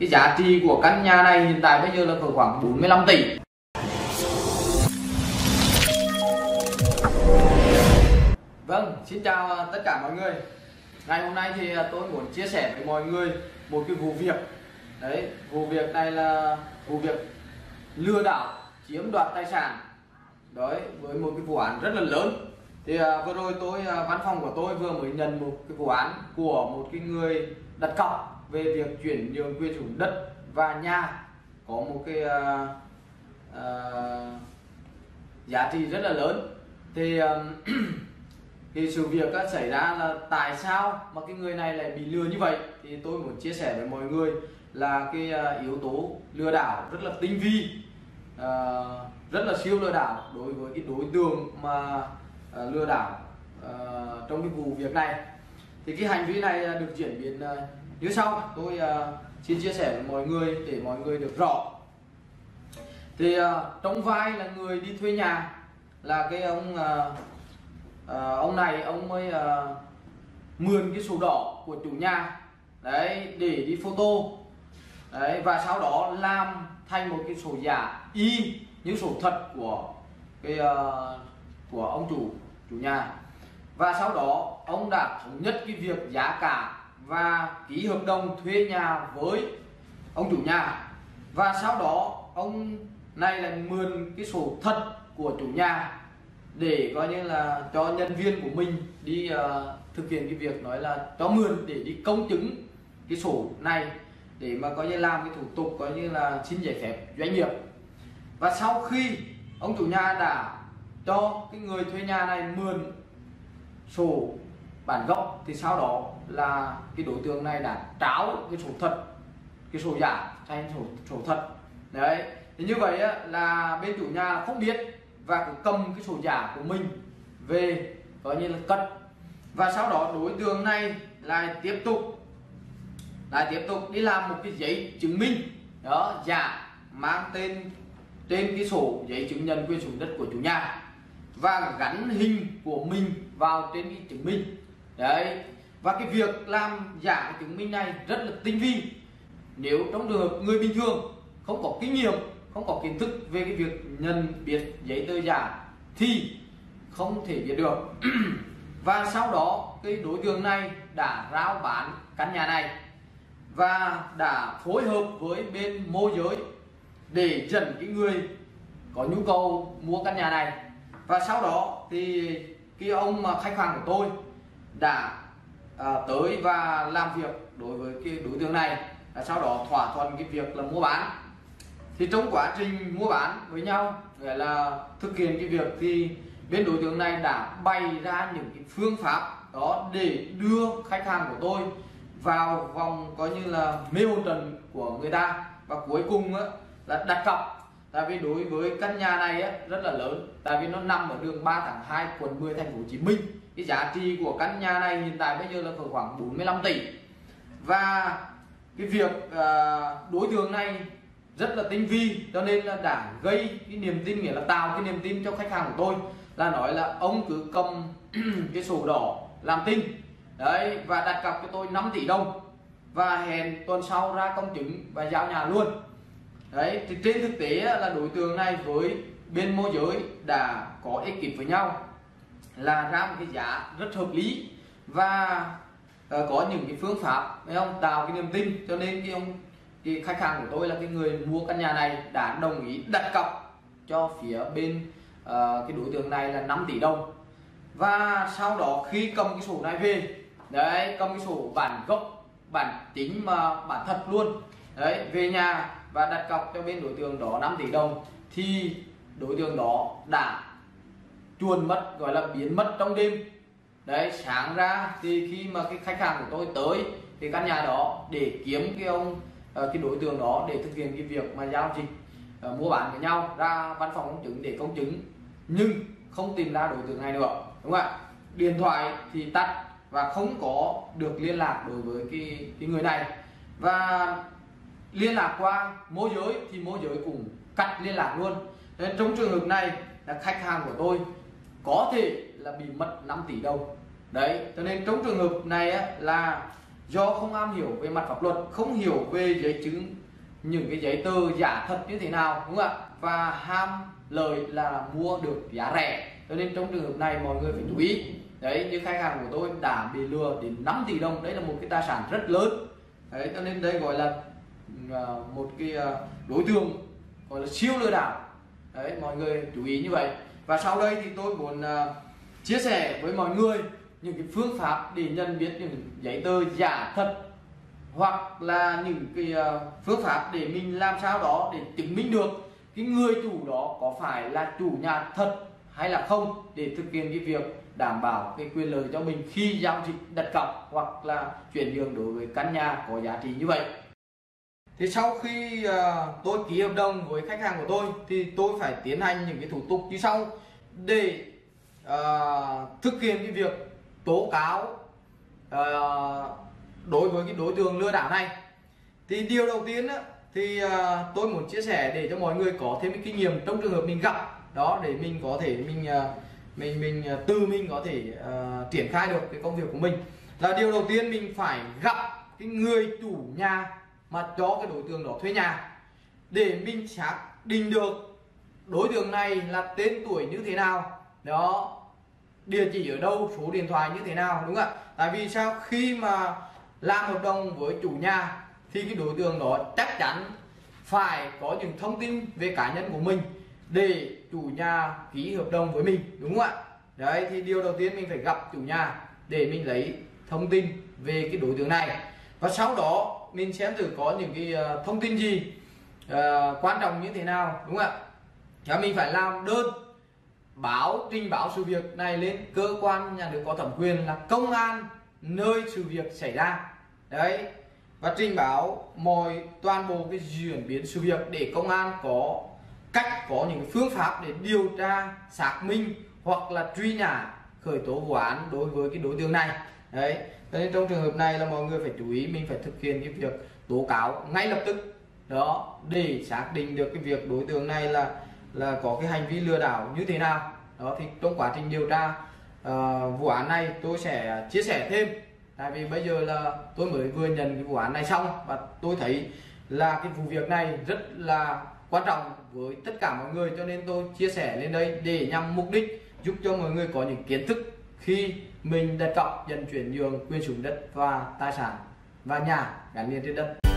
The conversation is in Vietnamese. Cái giá trị của căn nhà này hiện tại bây giờ là khoảng 45 tỷ. Vâng, xin chào tất cả mọi người. Ngày hôm nay thì tôi muốn chia sẻ với mọi người một cái vụ việc. Đấy, vụ việc này là vụ việc lừa đảo chiếm đoạt tài sản. Đấy, với một cái vụ án rất là lớn. Thì vừa rồi văn phòng của tôi vừa mới nhận một cái vụ án của một cái người đặt cọc về việc chuyển nhượng quyền sử dụng đất và nhà có một cái giá trị rất là lớn. Thì thì sự việc xảy ra là tại sao mà cái người này lại bị lừa như vậy, thì tôi muốn chia sẻ với mọi người là cái yếu tố lừa đảo rất là tinh vi, rất là siêu lừa đảo đối với cái đối tượng mà lừa đảo trong cái vụ việc này. Thì cái hành vi này được diễn biến như sau, tôi xin chia sẻ với mọi người để mọi người được rõ. Thì trong vai là người đi thuê nhà, là cái ông này ông mới mượn cái sổ đỏ của chủ nhà đấy để đi photo đấy, và sau đó làm thành một cái sổ giả y như sổ thật của cái của ông chủ nhà, và sau đó ông đã thống nhất cái việc giá cả và ký hợp đồng thuê nhà với ông chủ nhà, và sau đó ông này là mượn cái sổ thật của chủ nhà để coi như là cho nhân viên của mình đi thực hiện cái việc nói là cho mượn để đi công chứng cái sổ này để mà coi như làm cái thủ tục coi như là xin giấy phép doanh nghiệp. Và sau khi ông chủ nhà đã cho cái người thuê nhà này mượn sổ bản gốc thì sau đó là cái đối tượng này đã tráo cái sổ thật, cái sổ giả thành sổ thật đấy. Thì như vậy á, là bên chủ nhà không biết và cũng cầm cái sổ giả của mình về coi như là cất, và sau đó đối tượng này lại tiếp tục đi làm một cái giấy chứng minh đó giả mang tên trên cái sổ giấy chứng nhận quyền sử dụng đất của chủ nhà và gắn hình của mình vào trên cái chứng minh đấy. Và cái việc làm giả cái chứng minh này rất là tinh vi. Nếu trong trường hợp người bình thường không có kinh nghiệm, không có kiến thức về cái việc nhận biết giấy tờ giả thì không thể biết được. Và sau đó cái đối tượng này đã rao bán căn nhà này và đã phối hợp với bên môi giới để dẫn cái người có nhu cầu mua căn nhà này. Và sau đó thì cái ông mà khách hàng của tôi đã tới và làm việc đối với cái đối tượng này, và sau đó thỏa thuận cái việc là mua bán. Thì trong quá trình mua bán với nhau nghĩa là thực hiện cái việc thì bên đối tượng này đã bày ra những cái phương pháp đó để đưa khách hàng của tôi vào vòng coi như là mê hồn trần của người ta, và cuối cùng á, là đặt cọc. Tại vì đối với căn nhà này á, rất là lớn, tại vì nó nằm ở đường 3 tháng 2 quận 10 thành phố Hồ Chí Minh. Cái giá trị của căn nhà này hiện tại bây giờ là khoảng 45 tỷ. Và cái việc đối tượng này rất là tinh vi cho nên là đã gây cái niềm tin, nghĩa là tạo cái niềm tin cho khách hàng của tôi là nói là ông cứ cầm cái sổ đỏ làm tin đấy và đặt cọc cho tôi 5 tỷ đồng và hẹn tuần sau ra công chứng và giao nhà luôn đấy. Thì trên thực tế là đối tượng này với bên môi giới đã có ekip với nhau là ra một cái giá rất hợp lý và có những cái phương pháp không tạo cái niềm tin, cho nên cái khách hàng của tôi là cái người mua căn nhà này đã đồng ý đặt cọc cho phía bên cái đối tượng này là 5 tỷ đồng. Và sau đó khi cầm cái sổ này về đấy, cầm cái sổ bản gốc bản chính mà bản thật luôn đấy về nhà và đặt cọc cho bên đối tượng đó 5 tỷ đồng thì đối tượng đó đã chuồn mất, gọi là biến mất trong đêm đấy. Sáng ra thì khi mà cái khách hàng của tôi tới thì căn nhà đó để kiếm cái đối tượng đó để thực hiện cái việc mà giao dịch mua bán với nhau, ra văn phòng công chứng để công chứng nhưng không tìm ra đối tượng này nữa, đúng không ạ? Điện thoại thì tắt và không có được liên lạc đối với cái người này, và liên lạc qua môi giới thì môi giới cũng cắt liên lạc luôn. Nên trong trường hợp này là khách hàng của tôi có thể là bị mất 5 tỷ đồng đấy. Cho nên trong trường hợp này á, là do không am hiểu về mặt pháp luật, không hiểu về giấy chứng, những cái giấy tờ giả thật như thế nào, đúng không ạ, và ham lời là mua được giá rẻ. Cho nên trong trường hợp này mọi người phải chú ý. Đấy, như khách hàng của tôi đã bị lừa đến 5 tỷ đồng, đấy là một cái tài sản rất lớn. Đấy, cho nên đây gọi là một cái đối tượng gọi là siêu lừa đảo. Đấy, mọi người chú ý như vậy. Và sau đây thì tôi muốn chia sẻ với mọi người những cái phương pháp để nhận biết những giấy tờ giả thật, hoặc là những cái phương pháp để mình làm sao đó để chứng minh được cái người chủ đó có phải là chủ nhà thật hay là không, để thực hiện cái việc đảm bảo cái quyền lợi cho mình khi giao dịch đặt cọc hoặc là chuyển nhượng đối với căn nhà có giá trị như vậy. Thì sau khi tôi ký hợp đồng với khách hàng của tôi thì tôi phải tiến hành những cái thủ tục như sau để thực hiện cái việc tố cáo đối với cái đối tượng lừa đảo này. Thì điều đầu tiên thì tôi muốn chia sẻ để cho mọi người có thêm cái kinh nghiệm trong trường hợp mình gặp đó, để mình có thể mình có thể triển khai được cái công việc của mình, là điều đầu tiên mình phải gặp cái người chủ nhà mà cho cái đối tượng đó thuê nhà, để mình xác định được đối tượng này là tên tuổi như thế nào đó, địa chỉ ở đâu, số điện thoại như thế nào, đúng không ạ. Tại vì sao, khi mà làm hợp đồng với chủ nhà thì cái đối tượng đó chắc chắn phải có những thông tin về cá nhân của mình để chủ nhà ký hợp đồng với mình, đúng không ạ. Đấy, thì điều đầu tiên mình phải gặp chủ nhà để mình lấy thông tin về cái đối tượng này, và sau đó mình xem thử có những cái thông tin gì quan trọng như thế nào, đúng không ạ. Và mình phải làm đơn trình báo sự việc này lên cơ quan nhà nước có thẩm quyền là công an nơi sự việc xảy ra. Đấy, và trình báo toàn bộ cái diễn biến sự việc để công an có cách, có những phương pháp để điều tra, xác minh hoặc là truy nã, khởi tố vụ án đối với cái đối tượng này. Đấy, cho nên trong trường hợp này là mọi người phải chú ý, mình phải thực hiện cái việc tố cáo ngay lập tức đó, để xác định được cái việc đối tượng này là có cái hành vi lừa đảo như thế nào. Đó, thì trong quá trình điều tra vụ án này tôi sẽ chia sẻ thêm, tại vì bây giờ là tôi mới vừa nhận cái vụ án này xong và tôi thấy là cái vụ việc này rất là quan trọng với tất cả mọi người, cho nên tôi chia sẻ lên đây để nhằm mục đích giúp cho mọi người có những kiến thức khi mình đặt cọc, nhận chuyển nhượng quyền sử dụng đất và tài sản và nhà gắn liền trên đất.